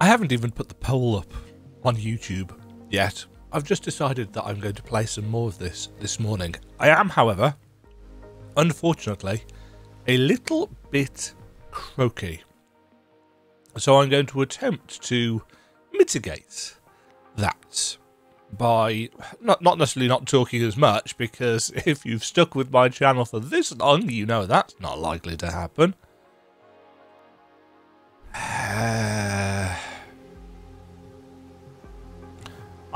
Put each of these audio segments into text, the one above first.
I haven't even put the poll up on YouTube yet. I've just decided that I'm going to play some more of this morning. I am, however, unfortunately, a little bit croaky. So I'm going to attempt to mitigate that by not necessarily not talking as much, because if you've stuck with my channel for this long, you know that's not likely to happen.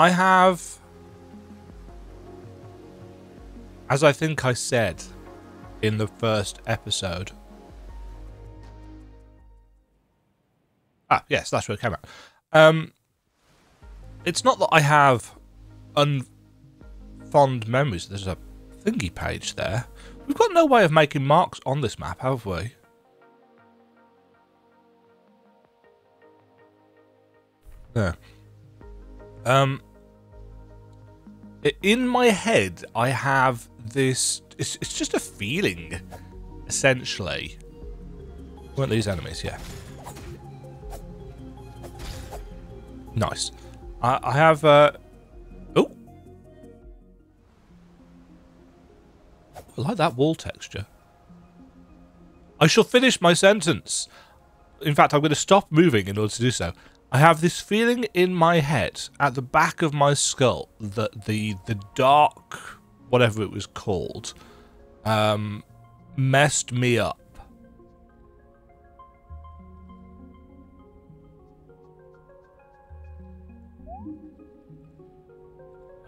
I have, as I think I said in the first episode, yes, that's where it came out. It's not that I have fond memories. There's a thingy page there. We've got no way of making marks on this map, have we? No. In my head, I have this. It's just a feeling, essentially. Weren't these enemies? Yeah. Nice. I have oh, I like that wall texture. I shall finish my sentence. In fact, I'm going to stop moving in order to do so. I have this feeling in my head, at the back of my skull, that the dark, whatever it was called, messed me up.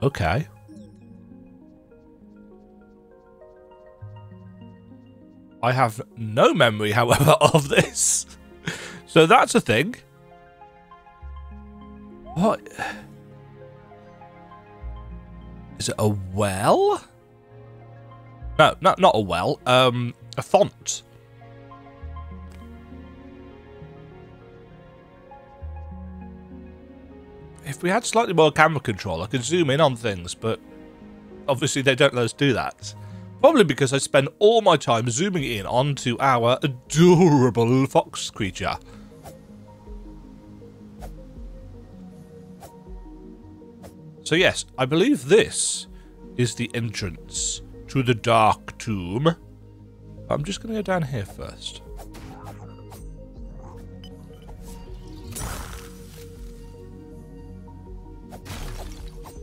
Okay. I have no memory, however, of this. So that's a thing. What? Is it a well? No, not a well. A font. If we had slightly more camera control, I could zoom in on things, but obviously they don't let us do that. Probably because I spend all my time zooming in onto our adorable fox creature. So yes, I believe this is the entrance to the dark tomb. I'm just going to go down here first.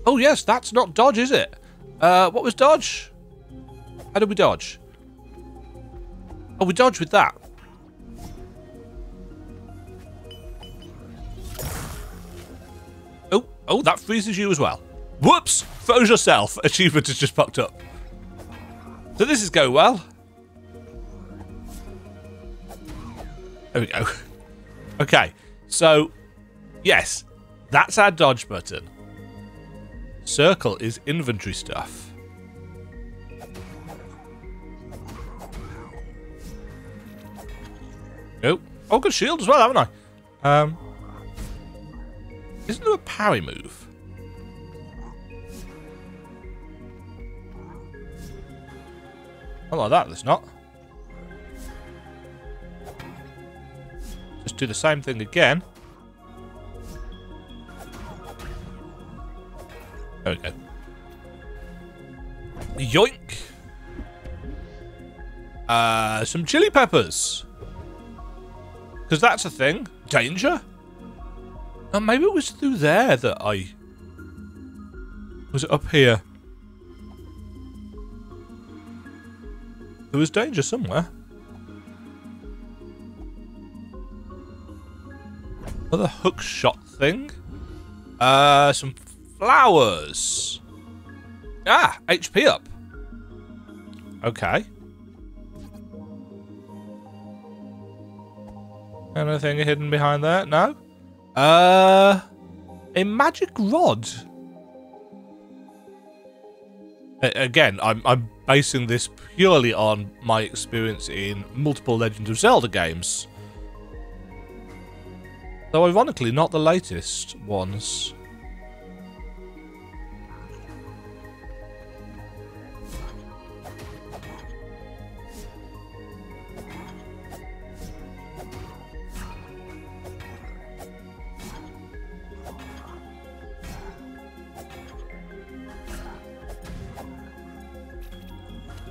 Oh yes, that's not dodge, is it? What was dodge? How did we dodge? Oh, we dodged with that. Oh, that freezes you as well. Whoops! Froze yourself. Achievement has just popped up. So this is going well. There we go. Okay, so yes, that's our dodge button. Circle is inventory stuff. Oh, good shield as well, haven't I? Isn't there a parry move? Not like that, there's not. Just do the same thing again. There we go. Yoink! Some chili peppers. Because that's a thing. Danger? Oh, maybe it was through there that I... Was it up here? There was danger somewhere. Another hook shot thing. Some... flowers. Ah, HP up. Okay. Anything hidden behind there? No. A magic rod. Again, I'm basing this purely on my experience in multiple Legend of Zelda games. Though ironically, not the latest ones.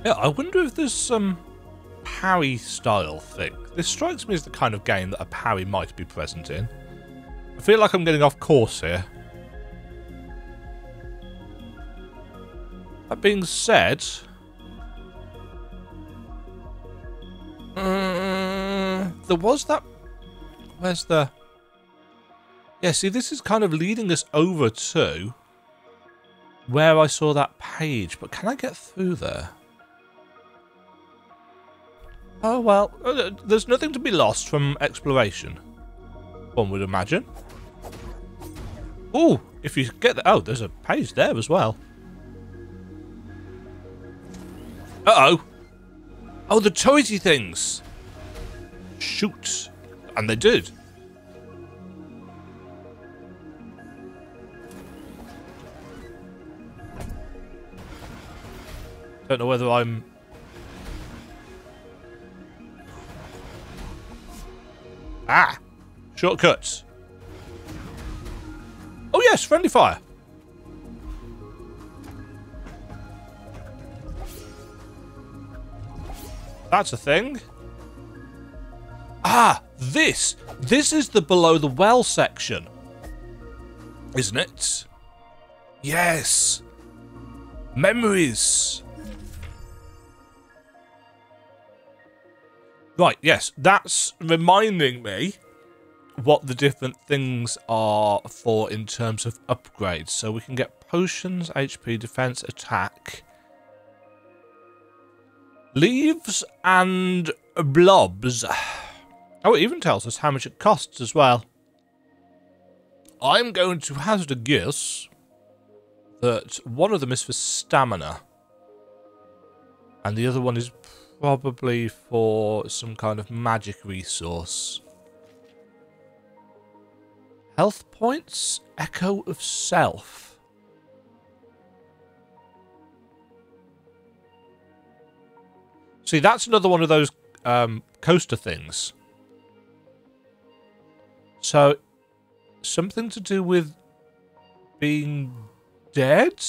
Yeah, I wonder if there's some parry style thing. This strikes me as the kind of game that a parry might be present in. I feel like I'm getting off course here. That being said, there was that. Where's the? Yeah, see, this is kind of leading us over to where I saw that page, but can I get through there? Oh, well, there's nothing to be lost from exploration, one would imagine. Oh, if you get the... Oh, there's a page there as well. Uh-oh. Oh, the turrety things. Shoot. And they did. Don't know whether I'm... Ah! Shortcuts. Oh yes, friendly fire. That's a thing. Ah! This! This is the below the well section. Isn't it? Yes! Memories! Right, yes, that's reminding me what the different things are for in terms of upgrades. So we can get potions, HP, defense, attack, leaves, and blobs. Oh, it even tells us how much it costs as well. I'm going to hazard a guess that one of them is for stamina, and the other one is... probably for some kind of magic resource. Health points? Echo of self. See, that's another one of those coaster things. So, something to do with being dead?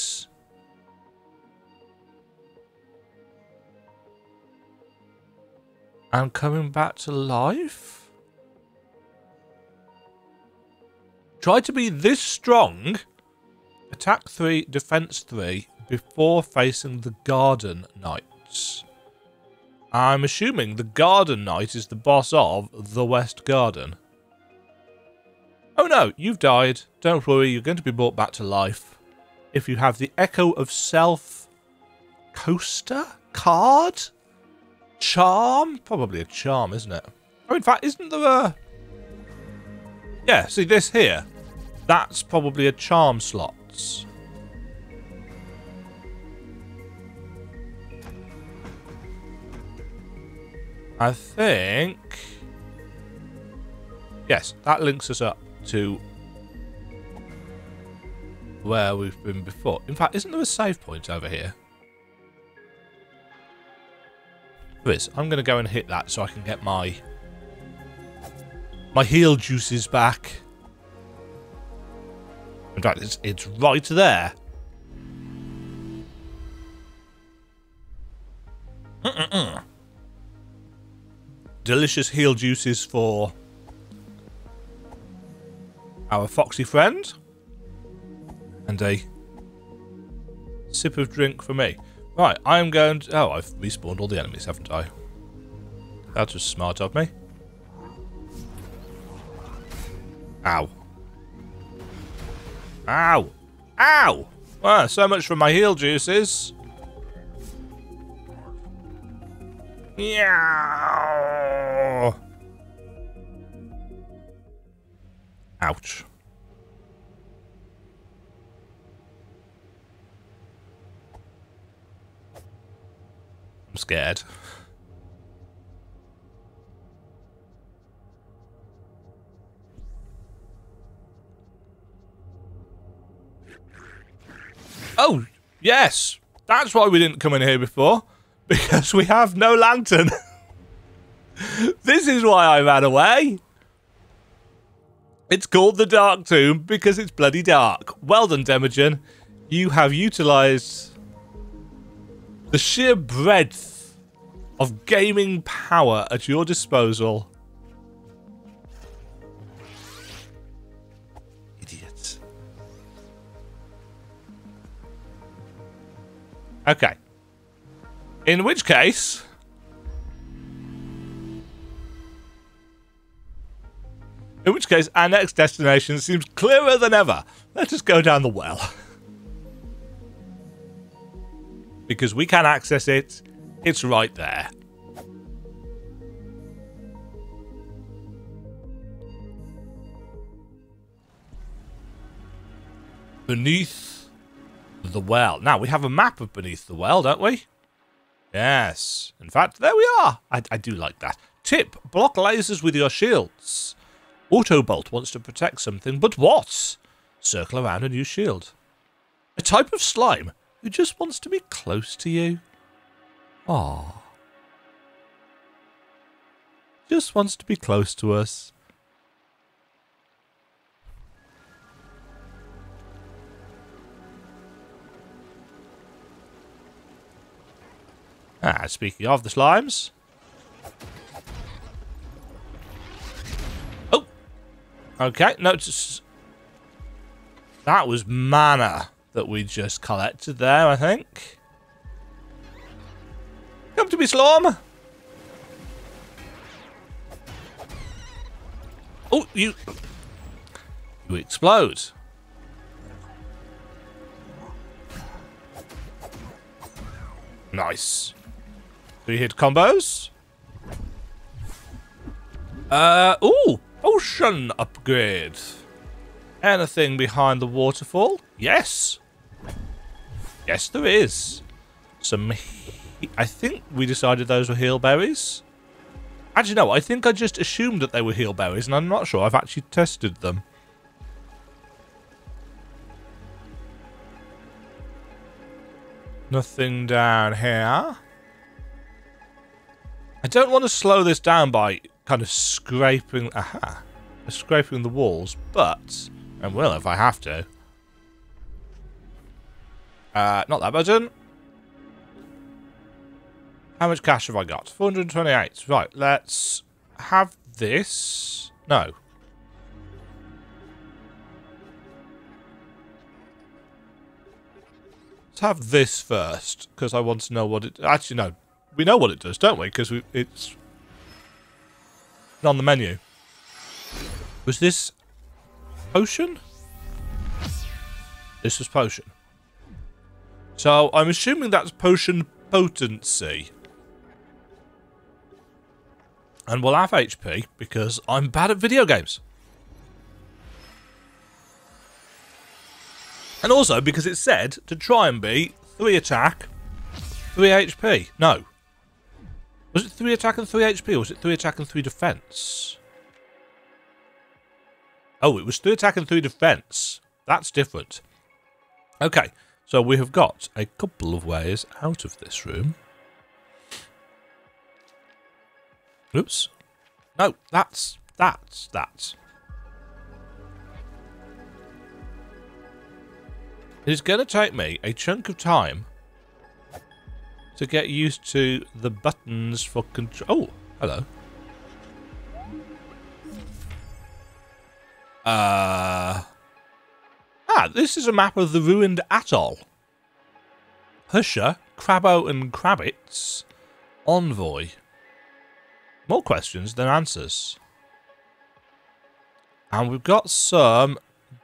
I'm coming back to life. Try to be this strong. Attack 3, defense 3 before facing the Garden Knights. I'm assuming the Garden Knight is the boss of the West Garden. Oh no, you've died. Don't worry, you're going to be brought back to life. If you have the Echo of Self coaster card? Charm? Probably a charm, isn't it? Oh, in fact, isn't there a... Yeah, see this here? That's probably a charm slots. I think... Yes, that links us up to where we've been before. In fact, isn't there a save point over here? I'm going to go and hit that so I can get my heal juices back. In fact, it's right there. Delicious heal juices for our foxy friend. And a sip of drink for me. Right, I'm going to... Oh, I've respawned all the enemies, haven't I? That was smart of me. Ow. Ow! Ow! Ah, so much for my heal juices. Yeah. Ouch. I'm scared. Oh, yes. That's why we didn't come in here before. Because we have no lantern. This is why I ran away. It's called the Dark Tomb because it's bloody dark. Well done, Demigen. You have utilised... The sheer breadth of gaming power at your disposal. Idiot. Okay. In which case... in which case, our next destination seems clearer than ever. Let us go down the well. Because we can access it. It's right there. Beneath the well. Now, we have a map of Beneath the Well, don't we? Yes. In fact, there we are. I do like that. Tip. Block lasers with your shields. Autobolt wants to protect something, but what? Circle around a new shield. A type of slime who just wants to be close to you. Aww. Just wants to be close to us. Ah, speaking of the slimes... okay, notice that was mana that we just collected there, I think. Come to me, Slorm. Oh, you explode. Nice. 3-hit combos. Ooh. Ocean upgrade. Anything behind the waterfall? Yes. Yes, there is. Some... I think we decided those were heal berries. Actually, no. I think I just assumed that they were heal berries, and I'm not sure. I've actually tested them. Nothing down here. I don't want to slow this down by... kind of scraping, aha, scraping the walls, but I will if I have to. Not that button. How much cash have I got? 428. Right, let's have this. No. Let's have this first, because I want to know what it... actually, no. We know what it does, don't we? Because it's... on the menu. Was this potion? This was potion. So I'm assuming that's potion potency. And we'll have HP because I'm bad at video games. And also because it said to try and be 3 attack, 3 HP. No. Was it 3 attack and 3 HP, or was it 3 attack and 3 defense? Oh, it was 3 attack and 3 defense. That's different. Okay, so we have got a couple of ways out of this room. Oops. No, that's. It is going to take me a chunk of time to get used to the buttons for control. Oh, hello. This is a map of the ruined atoll. Husher, Crabbo and Krabbits, Envoy. More questions than answers. And we've got some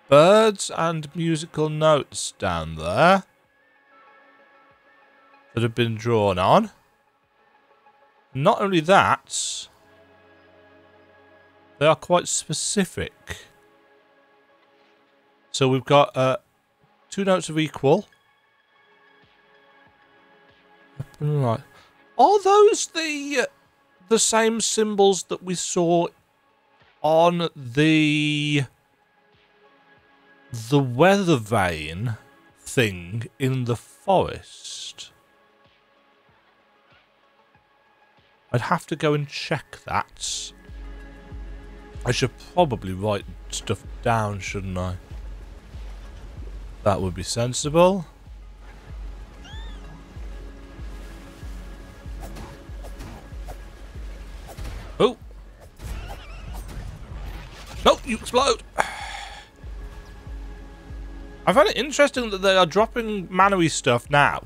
birds and musical notes down there that have been drawn on. Not only that, they are quite specific. So we've got 2 notes of equal. Right. Are those the same symbols that we saw on the weather vane thing in the forest? I'd have to go and check that. I should probably write stuff down, shouldn't I? That would be sensible. you explode! I find it interesting that they are dropping Manui stuff now.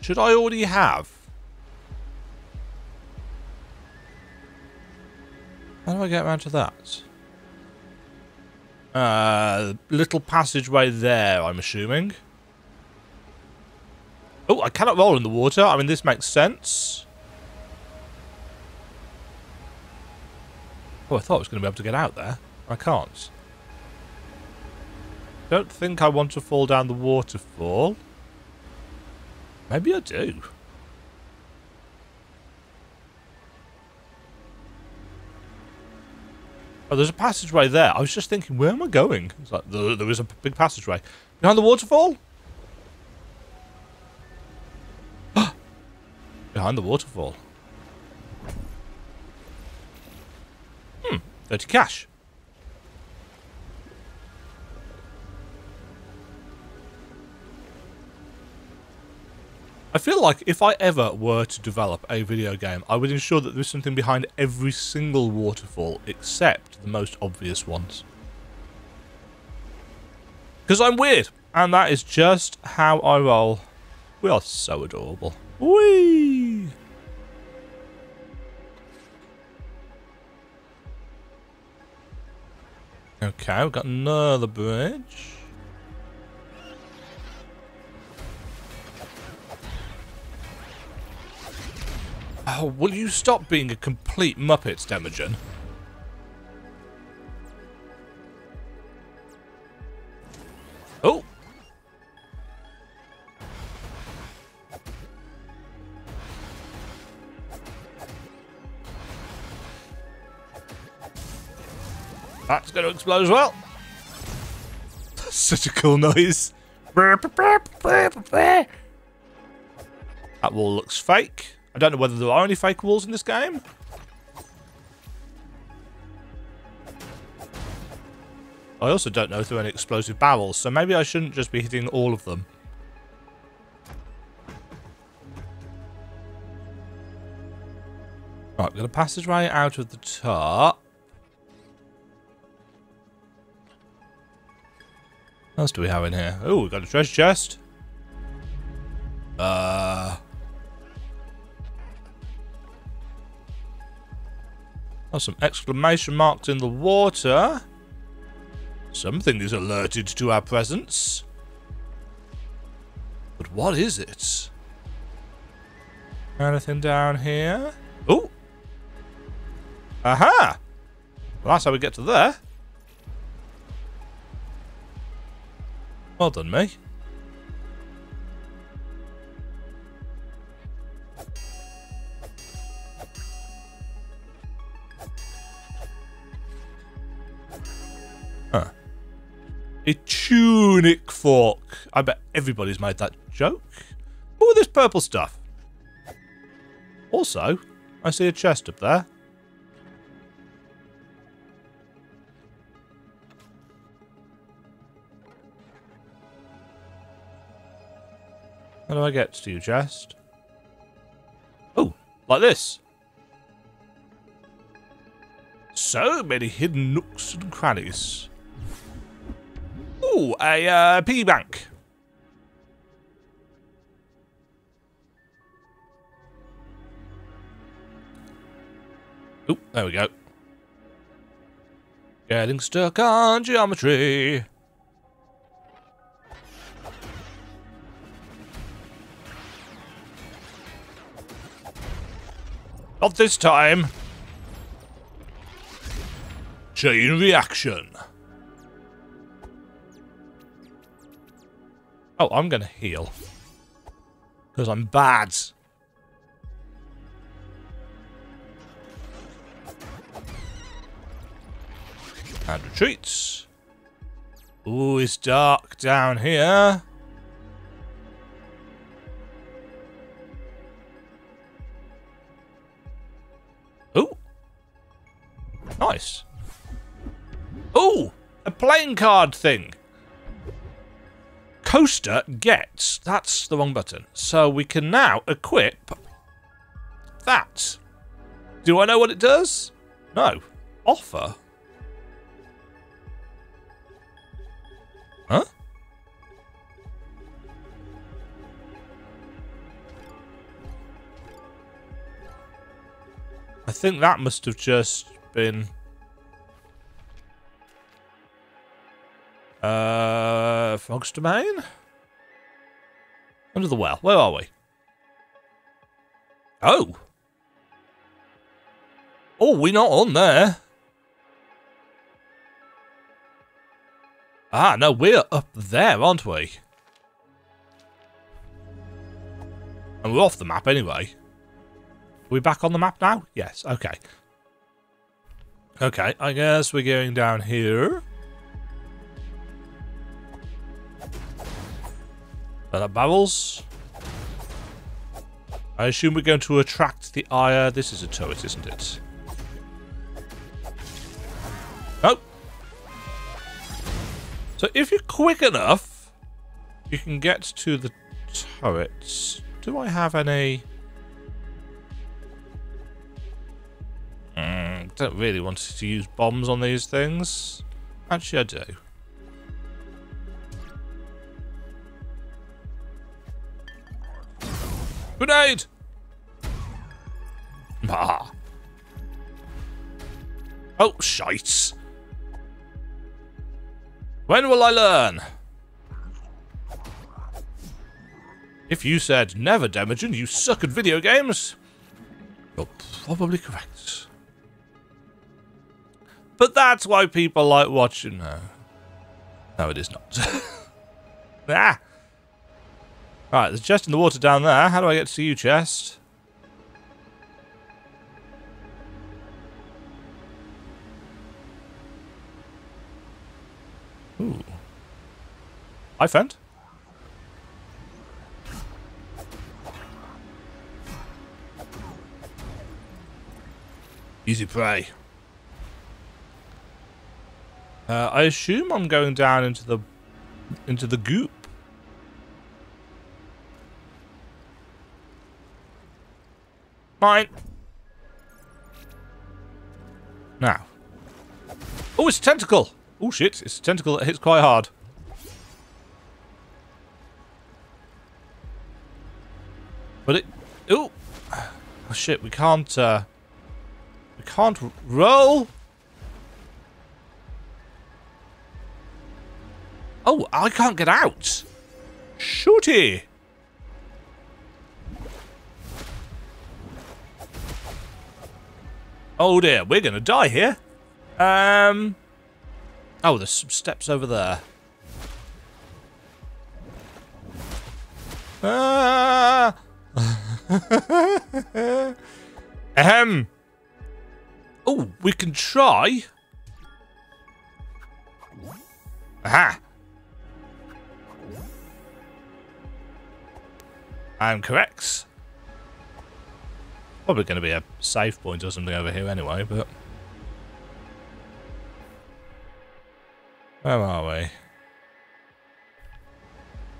Should I already have? How do I get around to that? Little passageway there, I'm assuming. Oh, I cannot roll in the water. I mean, this makes sense. Oh, I thought I was going to be able to get out there. I can't. Don't think I want to fall down the waterfall. Maybe I do. Oh, there's a passageway there. I was just thinking, where am I going? It's like, there is a big passageway. Behind the waterfall? Behind the waterfall. 30 cash. I feel like if I ever were to develop a video game, I would ensure that there's something behind every single waterfall except the most obvious ones. Because I'm weird, and that is just how I roll. We are so adorable. Whee! Okay, we've got another bridge. Oh, will you stop being a complete muppet, Demigen? Oh! That's going to explode as well. That's such a cool noise. That wall looks fake. I don't know whether there are any fake walls in this game. I also don't know if there are any explosive barrels, so maybe I shouldn't just be hitting all of them. Right, we've got a passageway out of the top. What else do we have in here? Oh, we've got a treasure chest. Oh, some exclamation marks in the water. Something is alerted to our presence. But what is it? Anything down here? Oh! Aha! Well, that's how we get to there. Well done, me. A tunic fork. I bet everybody's made that joke. All this purple stuff. Also, I see a chest up there. How do I get to you, chest? Oh, like this. So many hidden nooks and crannies. Ooh, a piggy bank. Ooh, there we go. Getting stuck on geometry. Not this time. Chain reaction. Oh, I'm going to heal. Because I'm bad. And retreats. Ooh, it's dark down here. Ooh. Nice. Ooh, a playing card thing. Coaster gets, that's the wrong button. So we can now equip that. Do I know what it does? No. Offer. Huh? I think that must have just been... Frog's Domain? Under the well. Where are we? Oh! Oh, we're not on there! Ah, no, we're up there, aren't we? And we're off the map anyway. Are we back on the map now? Yes, okay. Okay, I guess we're going down here. Are there barrels? I assume we're going to attract the ire. This is a turret, isn't it? Nope. So if you're quick enough, you can get to the turrets. Do I have any... Don't really want to use bombs on these things. Actually, I do. Grenade! Ah. Oh, shite. When will I learn? If you said never, Demigen, you suck at video games, you're probably correct. But that's why people like watching. No, it is not. Ah! Alright, there's a chest in the water down there. How do I get to you, chest? Ooh. Hi, friend. Easy prey. I assume I'm going down into the goop. Mine. Now. Oh, it's a tentacle. Oh shit! It's a tentacle that hits quite hard. But it. Ooh. Oh shit! We can't. We can't roll. Oh, I can't get out. Shooty. Oh dear, we're gonna die here. Oh, there's some steps over there. Ah. Oh, we can try. Aha. I'm correct. Probably going to be a save point or something over here anyway, but... Where are we?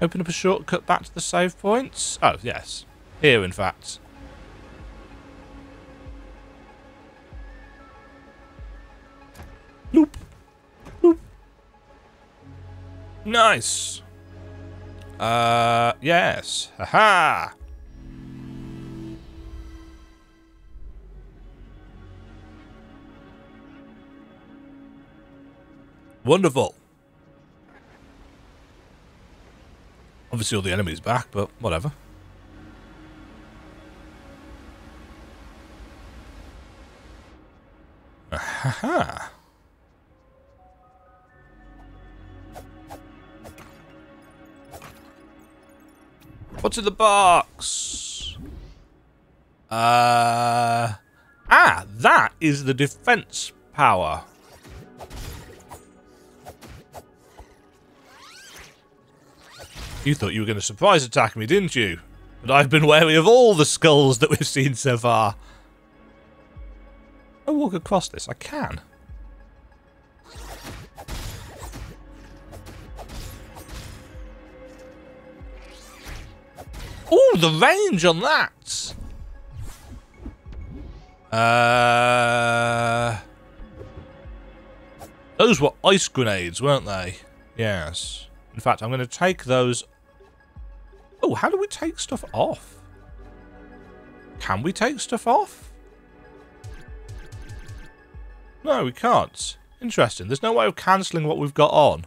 Open up a shortcut back to the save points? Oh, yes. Here, in fact. Loop. Loop. Nice. Yes. Haha. Wonderful. Obviously all the enemies back, but whatever. Haha. What's in the box? Ah, that is the defense power. You thought you were going to surprise attack me, didn't you? But I've been wary of all the skulls that we've seen so far. I walk across this. I can. Ooh, the range on that! Those were ice grenades, weren't they? Yes. In fact, I'm going to take those... Oh, how do we take stuff off? Can we take stuff off? No, we can't. Interesting. There's no way of cancelling what we've got on.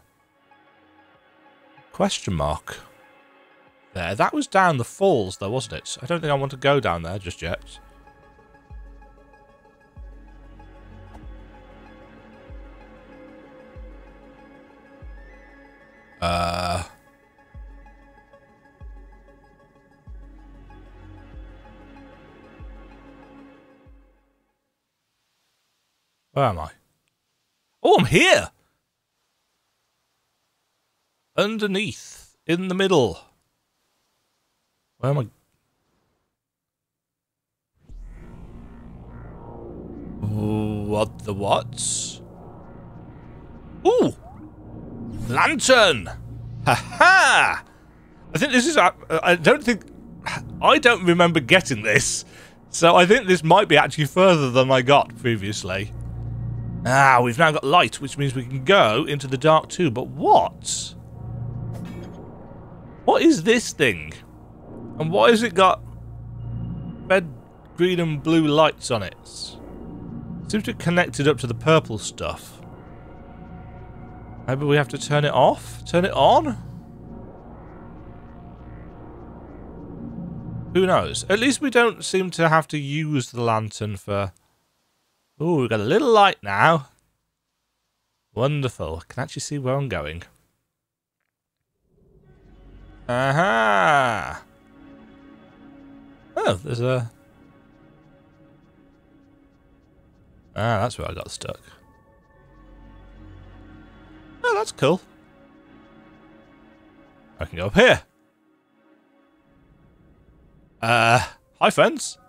Question mark. There. That was down the falls, though, wasn't it? I don't think I want to go down there just yet. Where am I? Oh, I'm here! Underneath. In the middle. Where am I? Ooh, what the what's? Ooh! Lantern! Ha-ha! I think this is... I don't think... I don't remember getting this. So I think this might be actually further than I got previously. Ah, we've now got light, which means we can go into the dark too. But what? What is this thing? And why has it got red, green and blue lights on it? Seems to have connected up to the purple stuff. Maybe we have to turn it off? Turn it on? Who knows? At least we don't seem to have to use the lantern for... Ooh, we've got a little light now. Wonderful. I can actually see where I'm going. Aha! Oh, there's a... Ah, that's where I got stuck. Oh, that's cool. I can go up here. Hi, friends.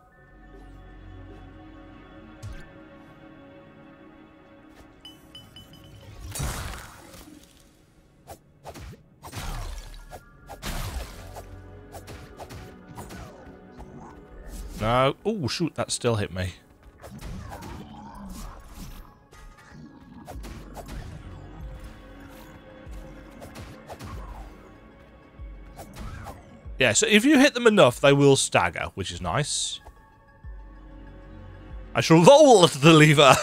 No. Oh, shoot, that still hit me. Yeah, so if you hit them enough, they will stagger, which is nice. I shall roll at the lever.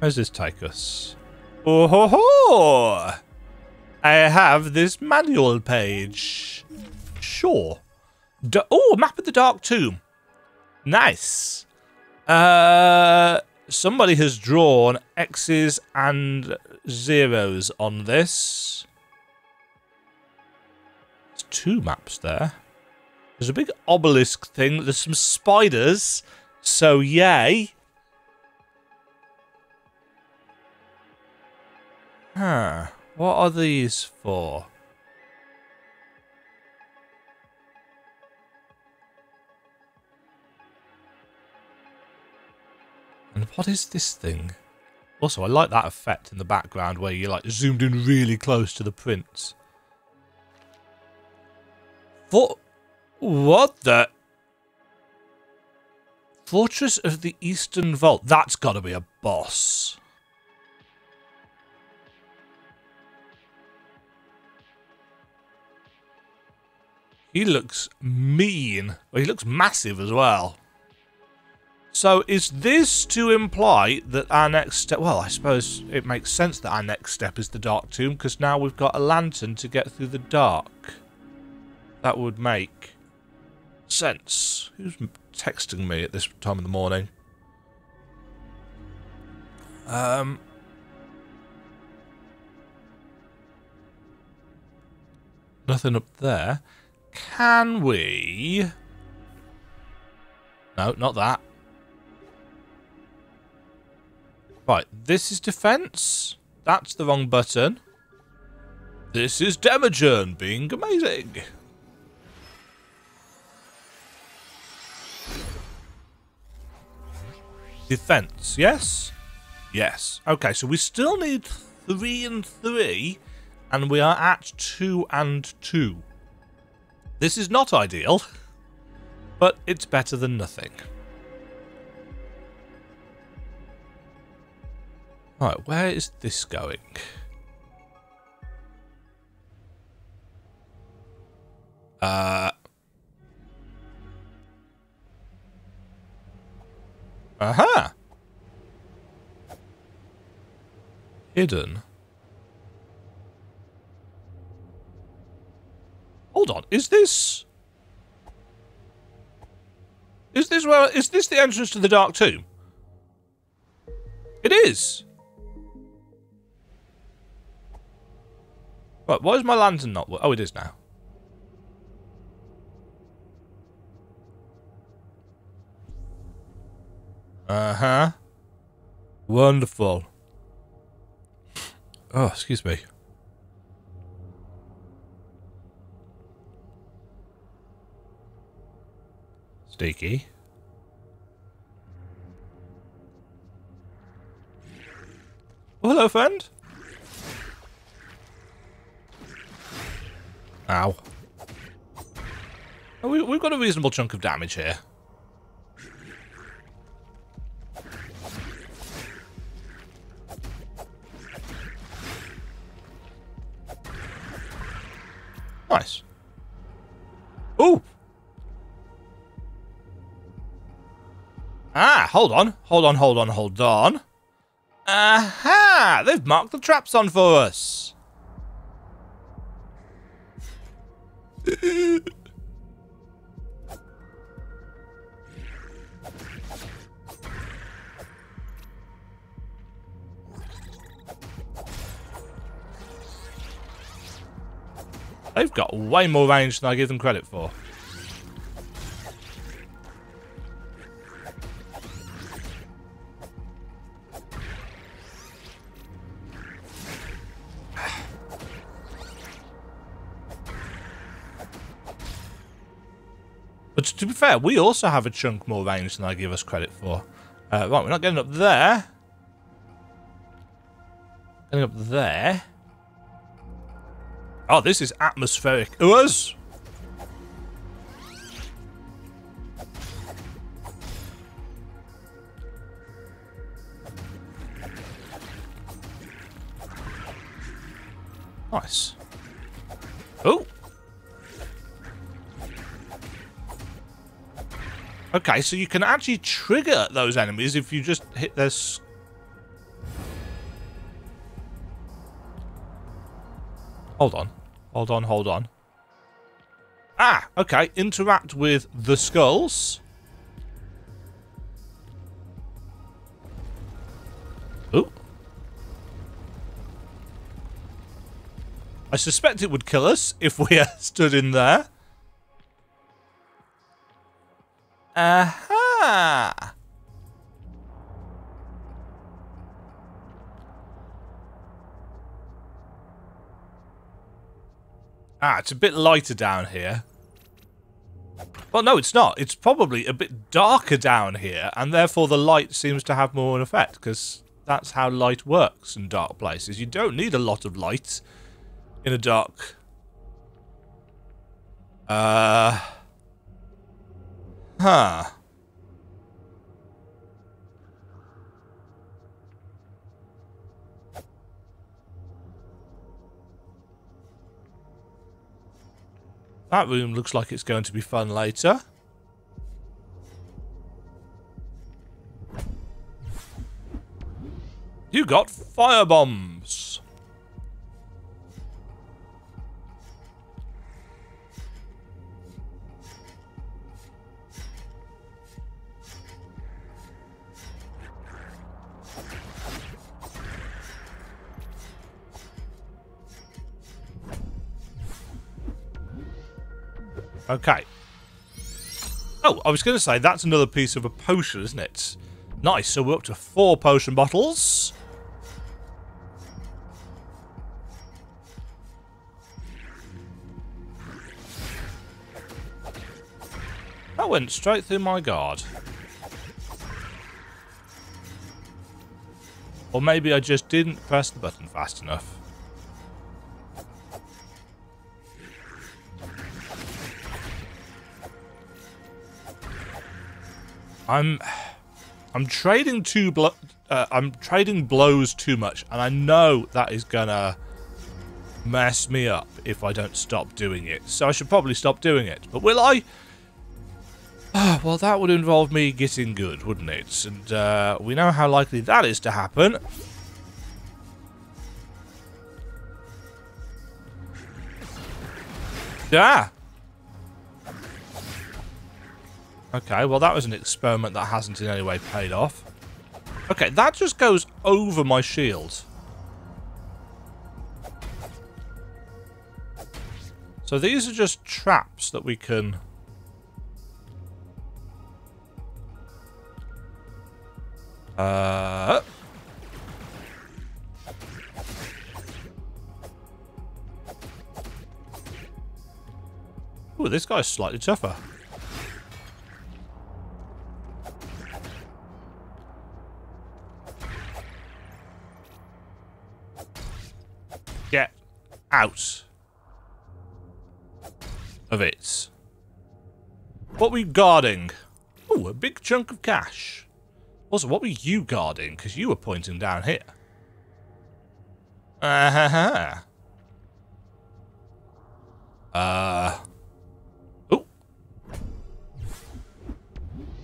Where's this take us? Oh ho ho! I have this manual page. Sure. Oh, map of the dark tomb. Nice. Somebody has drawn X's and zeros on this. There's two maps there. There's a big obelisk thing. There's some spiders. So yay. Huh. What are these for? And what is this thing? Also, I like that effect in the background where you're like zoomed in really close to the prints. What the? Fortress of the Eastern Vault. That's gotta be a boss. He looks mean. Well, he looks massive as well. So is this to imply that our next step... Well, I suppose it makes sense that our next step is the dark tomb, because now we've got a lantern to get through the dark. That would make sense. Who's texting me at this time of the morning? Nothing up there. Can we? No, not that. Right, this is defense. That's the wrong button. This is Demijourn being amazing. Defense, yes? Yes. Okay, so we still need 3 and 3, and we are at 2 and 2. This is not ideal, but it's better than nothing. Right, where is this going? Aha! Hidden. Hold on, is this the entrance to the Dark Tomb? It is! Right, why is my lantern not working? Oh, it is now. Uh-huh. Wonderful. Oh, excuse me. Sneaky. Well, hello, friend. Ow. Oh, we've got a reasonable chunk of damage here. Nice. Ooh. Ah, hold on. Aha! They've marked the traps on for us. They've got way more range than I give them credit for. But to be fair, we also have a chunk more range than I give us credit for. Right, we're not getting up there. Getting up there. Oh, this is atmospheric. Oohs! Nice. Oh! Okay, so you can actually trigger those enemies if you just hit their... Hold on. Ah, okay. Interact with the skulls. Ooh. I suspect it would kill us if we stood in there. Aha! Ah, it's a bit lighter down here. Well, no, it's not. It's probably a bit darker down here, and therefore the light seems to have more an effect, because that's how light works in dark places. You don't need a lot of light in a dark... Huh. That room looks like it's going to be fun later. You got firebombs. Okay. Oh, I was going to say, that's another piece of a potion, isn't it? Nice, so we're up to 4 potion bottles. That went straight through my guard. Or maybe I just didn't press the button fast enough. I'm trading blows too much, and I know that is gonna mess me up if I don't stop doing it. So I should probably stop doing it. But will I? Well, that would involve me getting good, wouldn't it? And we know how likely that is to happen. Ah! Okay, well that was an experiment that hasn't in any way paid off. Okay, that just goes over my shield. So these are just traps that we can... Ooh, this guy's slightly tougher. Get out of it. What were you guarding? Ooh, a big chunk of cash. Also, what were you guarding? Because you were pointing down here. Oh.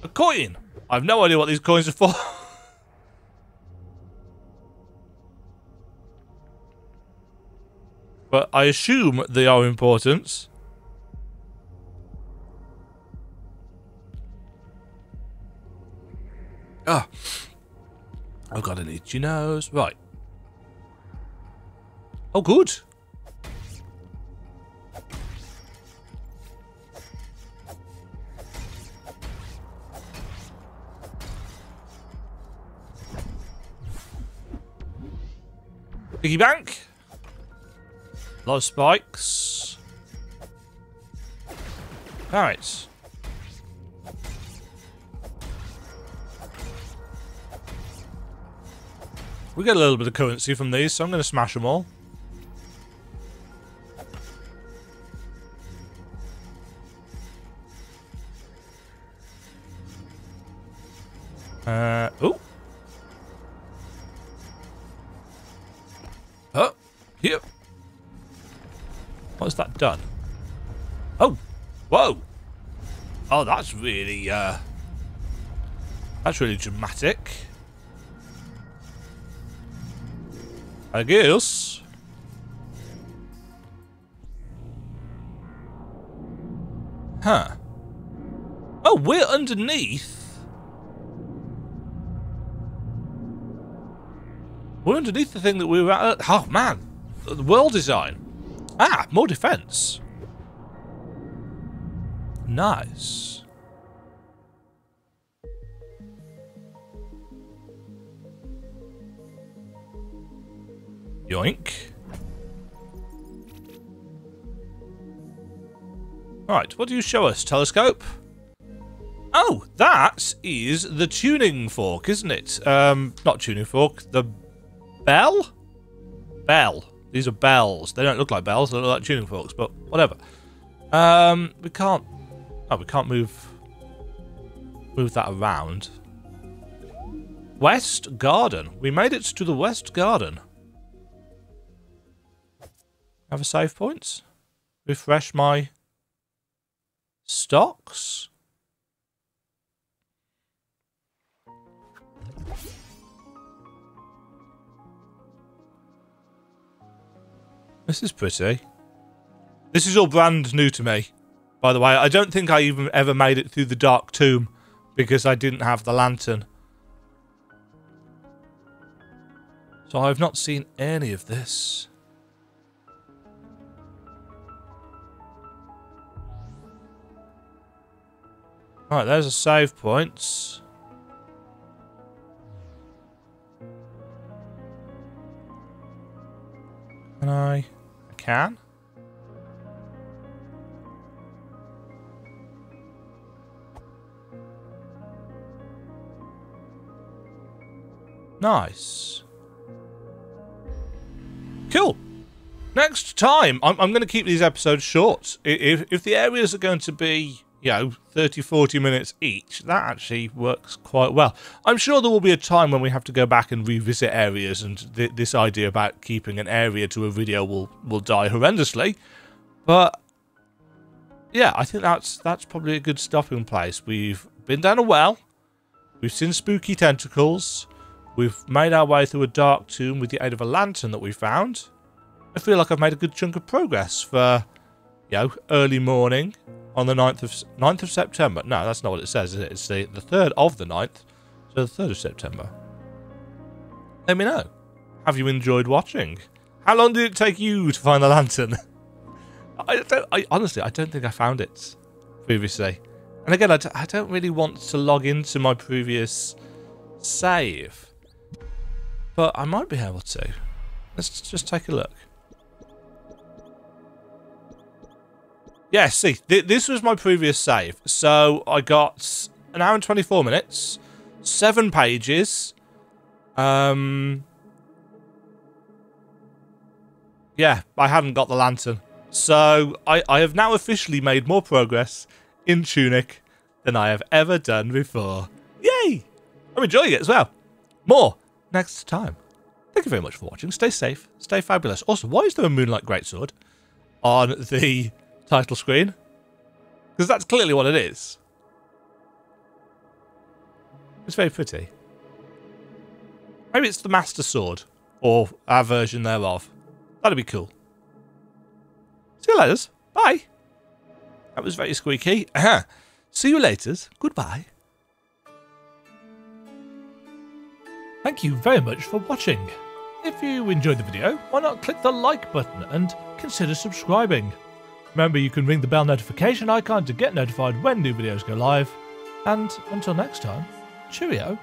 A coin! I've no idea what these coins are for. But I assume they are important. Ah, I've got an itchy nose. Right. Oh, good. Piggy bank. A lot of spikes. All right. We get a little bit of currency from these, so I'm going to smash them all. Oh. Oh, here. What's that done? Oh, whoa. Oh, that's really dramatic. I guess. Huh. Oh, we're underneath. We're underneath the thing that we were at. Oh, man. The world design. Ah, more defense. Nice. Yoink. Alright, what do you show us, telescope? Oh, that is the tuning fork, isn't it? Not tuning fork, the bell? Bell. These are bells. They don't look like bells, they look like tuning forks, but whatever. We can't... Oh, we can't move that around. West Garden. We made it to the West Garden. Have a save points. Refresh my stocks. This is pretty. This is all brand new to me, by the way. I don't think I even ever made it through the Dark Tomb because I didn't have the lantern. So I've not seen any of this. Right, there's a save points. Can I? I can. Nice. Cool. Next time, I'm going to keep these episodes short. If the areas are going to be you know, 30-40 minutes each, that actually works quite well. I'm sure there will be a time when we have to go back and revisit areas, and this idea about keeping an area to a video will die horrendously. But yeah, I think that's probably a good stopping place. We've been down a well, we've seen spooky tentacles, we've made our way through a dark tomb with the aid of a lantern that we found. I feel like I've made a good chunk of progress for, you know, early morning on the 9th of September. No, that's not what it says, is it? It's the 3rd of the 9th, so the 3rd of September. Let me know. Have you enjoyed watching? How long did it take you to find the lantern? Honestly, I don't think I found it previously. And again, I don't really want to log into my previous save, but I might be able to. Let's just take a look. Yeah, see, this was my previous save. So I got an hour and 24 minutes, 7 pages. Yeah, I hadn't got the lantern. So I have now officially made more progress in Tunic than I have ever done before. Yay! I'm enjoying it as well. More next time. Thank you very much for watching. Stay safe. Stay fabulous. Also, why is there a Moonlight Greatsword on the title screen? Because that's clearly what it is. It's very pretty. Maybe it's the Master Sword, or our version thereof. That'd be cool. See you later. Bye. That was very squeaky. See you later. Goodbye. Thank you very much for watching. If you enjoyed the video, why not click the like button and consider subscribing. Remember, you can ring the bell notification icon to get notified when new videos go live. And until next time, cheerio.